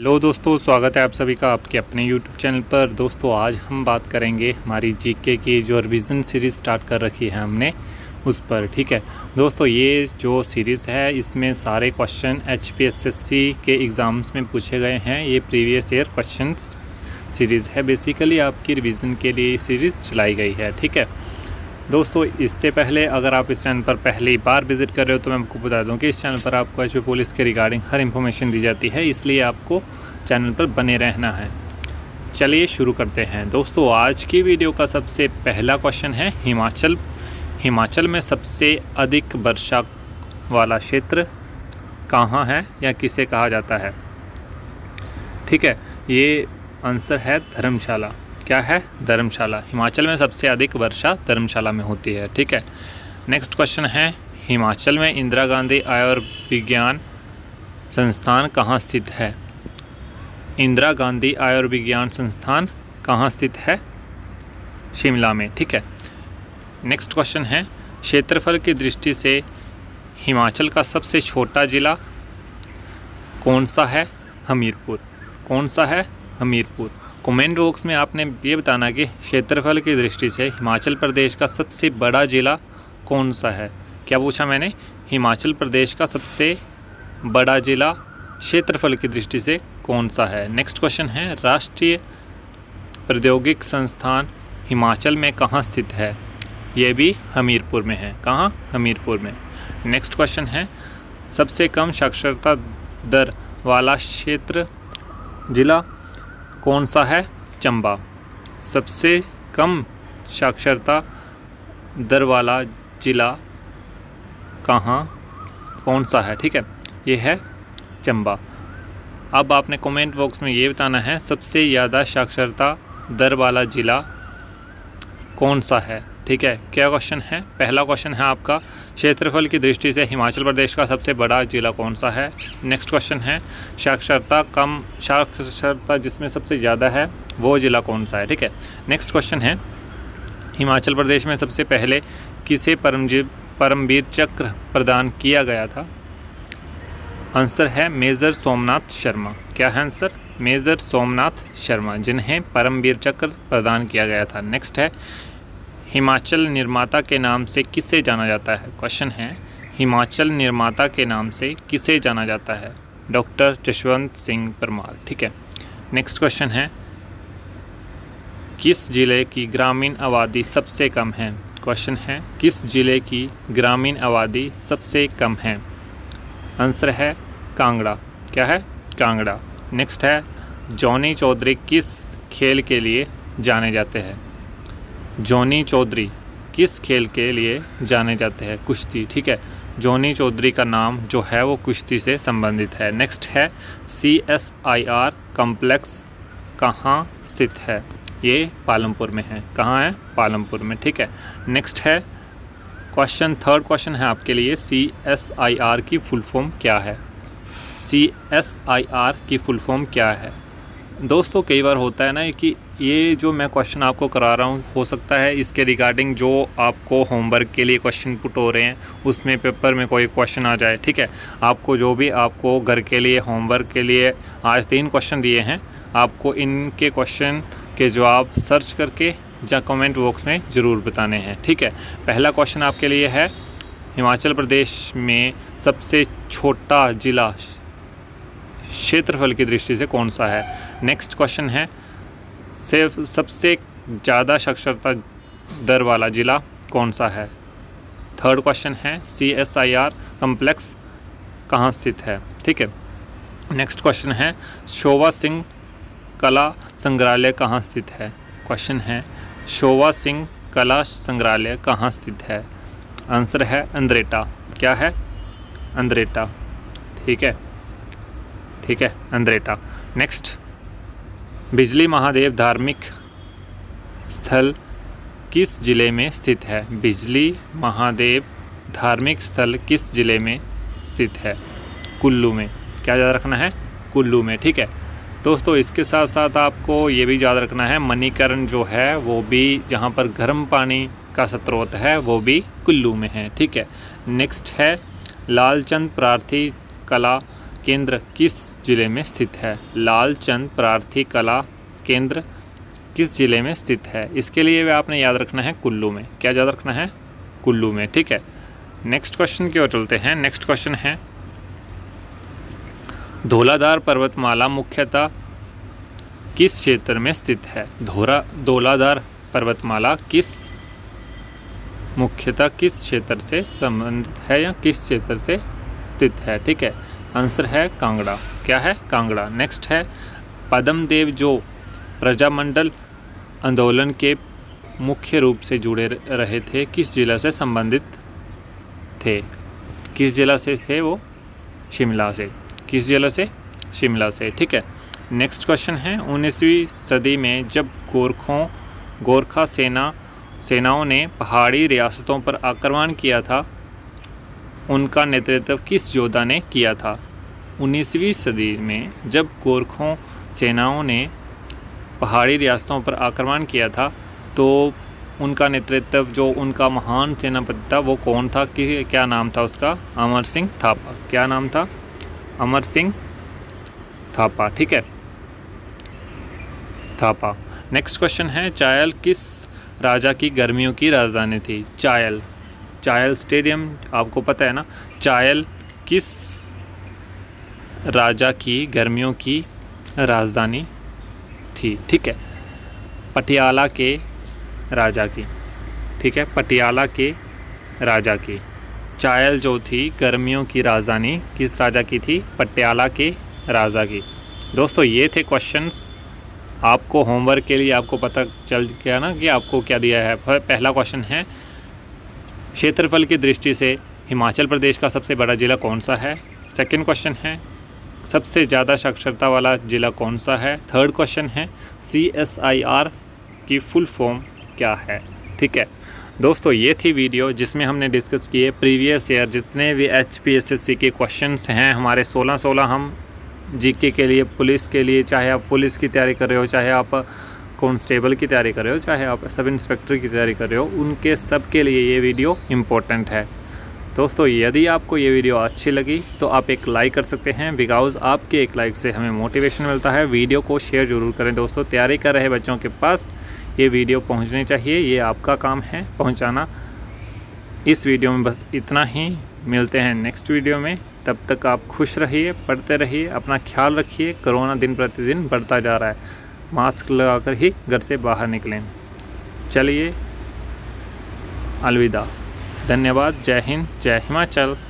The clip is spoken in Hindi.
हेलो दोस्तों, स्वागत है आप सभी का आपके अपने यूट्यूब चैनल पर। दोस्तों आज हम बात करेंगे हमारी जीके की जो रिवीजन सीरीज़ स्टार्ट कर रखी है हमने उस पर। ठीक है दोस्तों, ये जो सीरीज़ है इसमें सारे क्वेश्चन एचपीएसएससी के एग्ज़ाम्स में पूछे गए हैं। ये प्रीवियस ईयर क्वेश्चंस सीरीज़ है, बेसिकली आपकी रिवीजन के लिए सीरीज़ चलाई गई है। ठीक है दोस्तों, इससे पहले अगर आप इस चैनल पर पहली बार विजिट कर रहे हो तो मैं आपको बता दूं कि इस चैनल पर आपको एचपी पुलिस के रिगार्डिंग हर इन्फॉर्मेशन दी जाती है, इसलिए आपको चैनल पर बने रहना है। चलिए शुरू करते हैं दोस्तों। आज की वीडियो का सबसे पहला क्वेश्चन है हिमाचल में सबसे अधिक वर्षा वाला क्षेत्र कहाँ है या किसे कहा जाता है। ठीक है, ये आंसर है धर्मशाला। क्या है? धर्मशाला। हिमाचल में सबसे अधिक वर्षा धर्मशाला में होती है। ठीक है, नेक्स्ट क्वेश्चन है हिमाचल में इंदिरा गांधी आयुर्विज्ञान संस्थान कहाँ स्थित है। इंदिरा गांधी आयुर्विज्ञान संस्थान कहाँ स्थित है? शिमला में। ठीक है, नेक्स्ट क्वेश्चन है क्षेत्रफल की दृष्टि से हिमाचल का सबसे छोटा ज़िला कौन सा है? हमीरपुर। कौन सा है? हमीरपुर। कमेंट बॉक्स में आपने ये बताना कि क्षेत्रफल की दृष्टि से हिमाचल प्रदेश का सबसे बड़ा ज़िला कौन सा है। क्या पूछा मैंने? हिमाचल प्रदेश का सबसे बड़ा ज़िला क्षेत्रफल की दृष्टि से कौन सा है। नेक्स्ट क्वेश्चन है राष्ट्रीय प्रौद्योगिक संस्थान हिमाचल में कहाँ स्थित है। ये भी हमीरपुर में है। कहाँ? हमीरपुर में। नेक्स्ट क्वेश्चन है सबसे कम साक्षरता दर वाला क्षेत्र ज़िला कौन सा है? चंबा। सबसे कम साक्षरता दर वाला ज़िला कहाँ कौन सा है? ठीक है, ये है चंबा। अब आपने कमेंट बॉक्स में ये बताना है सबसे ज़्यादा साक्षरता दर वाला ज़िला कौन सा है। ठीक है, क्या क्वेश्चन है? पहला क्वेश्चन है आपका क्षेत्रफल की दृष्टि से हिमाचल प्रदेश का सबसे बड़ा ज़िला कौन सा है। नेक्स्ट क्वेश्चन है साक्षरता जिसमें सबसे ज़्यादा है वो ज़िला कौन सा है। ठीक है, नेक्स्ट क्वेश्चन है हिमाचल प्रदेश में सबसे पहले किसे परमवीर चक्र प्रदान किया गया था। आंसर है मेजर सोमनाथ शर्मा। क्या है आंसर? मेजर सोमनाथ शर्मा, जिन्हें परमवीर चक्र प्रदान किया गया था। नेक्स्ट है हिमाचल निर्माता के नाम से किसे जाना जाता है। क्वेश्चन है हिमाचल निर्माता के नाम से किसे जाना जाता है? डॉक्टर यशवंत सिंह परमार। ठीक है, नेक्स्ट क्वेश्चन है किस ज़िले की ग्रामीण आबादी सबसे कम है। क्वेश्चन है किस ज़िले की ग्रामीण आबादी सबसे कम है। आंसर है कांगड़ा। क्या है? कांगड़ा। नेक्स्ट है जॉनी चौधरी किस खेल के लिए जाने जाते हैं। जॉनी चौधरी किस खेल के लिए जाने जाते हैं? कुश्ती। ठीक है, जॉनी चौधरी का नाम जो है वो कुश्ती से संबंधित है। नेक्स्ट है CSIR कॉम्प्लेक्स कहाँ स्थित है। ये पालमपुर में है। कहाँ है? पालमपुर में। ठीक है, नेक्स्ट है क्वेश्चन, थर्ड क्वेश्चन है आपके लिए CSIR की फुल फॉर्म क्या है। CSIR की फुल फॉर्म क्या है। दोस्तों कई बार होता है ना कि ये जो मैं क्वेश्चन आपको करा रहा हूँ हो सकता है इसके रिगार्डिंग जो आपको होमवर्क के लिए क्वेश्चन पुट हो रहे हैं उसमें पेपर में कोई क्वेश्चन आ जाए। ठीक है, आपको जो भी आपको घर के लिए होमवर्क के लिए आज 3 क्वेश्चन दिए हैं, आपको इनके क्वेश्चन के जवाब सर्च करके या कमेंट बॉक्स में ज़रूर बताने हैं। ठीक है, पहला क्वेश्चन आपके लिए है हिमाचल प्रदेश में सबसे छोटा ज़िला क्षेत्रफल की दृष्टि से कौन सा है। नेक्स्ट क्वेश्चन है सबसे ज़्यादा साक्षरता दर वाला ज़िला कौन सा है। थर्ड क्वेश्चन है CSIR कॉम्प्लेक्स कहाँ स्थित है। ठीक है, नेक्स्ट क्वेश्चन है शोवा सिंह कला संग्रहालय कहाँ स्थित है। क्वेश्चन है शोवा सिंह कला संग्रहालय कहाँ स्थित है। आंसर है अंद्रेटा। क्या है? अंद्रेटा। ठीक है अंद्रेटा। नेक्स्ट बिजली महादेव धार्मिक स्थल किस ज़िले में स्थित है। बिजली महादेव धार्मिक स्थल किस ज़िले में स्थित है। कुल्लू में। क्या याद रखना है? कुल्लू में। ठीक है दोस्तों, इसके साथ साथ आपको ये भी याद रखना है मणिकर्ण जो है वो भी, जहाँ पर गर्म पानी का स्रोत है वो भी कुल्लू में है। ठीक है, नेक्स्ट है लालचंद प्रार्थी कला केंद्र किस जिले में स्थित है? लालचंद प्रार्थी कला केंद्र किस जिले में स्थित है? इसके लिए भी आपने याद रखना है कुल्लू में। क्या याद रखना है? कुल्लू में। ठीक है, नेक्स्ट क्वेश्चन की ओर चलते हैं। नेक्स्ट क्वेश्चन है, धौलाधार पर्वतमाला मुख्यतः किस क्षेत्र में स्थित है? धौलाधार पर्वतमाला मुख्यतः किस क्षेत्र से संबंधित है या किस क्षेत्र से स्थित है? ठीक है, आंसर है कांगड़ा। क्या है? कांगड़ा। नेक्स्ट है, पद्मदेव जो प्रजामंडल आंदोलन के मुख्य रूप से जुड़े रहे थे, किस जिला से संबंधित थे? किस जिला से थे वो? शिमला से। किस जिला से? शिमला से। ठीक है, नेक्स्ट क्वेश्चन है, 19वीं सदी में जब गोरखा सेनाओं ने पहाड़ी रियासतों पर आक्रमण किया था, उनका नेतृत्व किस योद्धा ने किया था? 19वीं सदी में जब गोरखों सेनाओं ने पहाड़ी रियासतों पर आक्रमण किया था तो उनका नेतृत्व जो उनका महान सेनापति था वो कौन था? कि क्या नाम था उसका? अमर सिंह थापा। क्या नाम था? अमर सिंह थापा। ठीक है, थापा। नेक्स्ट क्वेश्चन है, चायल किस राजा की गर्मियों की राजधानी थी? चायल स्टेडियम आपको पता है ना। चायल किस राजा की गर्मियों की राजधानी थी? ठीक है, पटियाला के राजा की। ठीक है, पटियाला के राजा की। चायल जो थी गर्मियों की राजधानी किस राजा की थी? पटियाला के राजा की। दोस्तों ये थे क्वेश्चंस आपको होमवर्क के लिए। आपको पता चल गया ना कि आपको क्या दिया है। पहला क्वेश्चन है, क्षेत्रफल की दृष्टि से हिमाचल प्रदेश का सबसे बड़ा ज़िला कौन सा है? सेकंड क्वेश्चन है, सबसे ज़्यादा साक्षरता वाला ज़िला कौन सा है? थर्ड क्वेश्चन है, CSIR की फुल फॉर्म क्या है? ठीक है दोस्तों, ये थी वीडियो जिसमें हमने डिस्कस किए प्रीवियस ईयर जितने भी HPSSC के क्वेश्चंस हैं हमारे। 16 हम जीके के लिए, पुलिस के लिए, चाहे आप पुलिस की तैयारी कर रहे हो, चाहे आप कांस्टेबल की तैयारी कर रहे हो, चाहे आप सब इंस्पेक्टर की तैयारी कर रहे हो, उनके सब के लिए ये वीडियो इम्पोर्टेंट है। दोस्तों यदि आपको ये वीडियो अच्छी लगी तो आप एक लाइक कर सकते हैं, बिकॉज आपके एक लाइक से हमें मोटिवेशन मिलता है। वीडियो को शेयर जरूर करें दोस्तों। तैयारी कर रहे बच्चों के पास ये वीडियो पहुँचनी चाहिए, ये आपका काम है पहुँचाना। इस वीडियो में बस इतना ही, मिलते हैं नेक्स्ट वीडियो में। तब तक आप खुश रहिए, पढ़ते रहिए, अपना ख्याल रखिए। कोरोना दिन प्रतिदिन बढ़ता जा रहा है, मास्क लगाकर ही घर से बाहर निकलें। चलिए, अलविदा, धन्यवाद, जय हिंद, जय हिमाचल।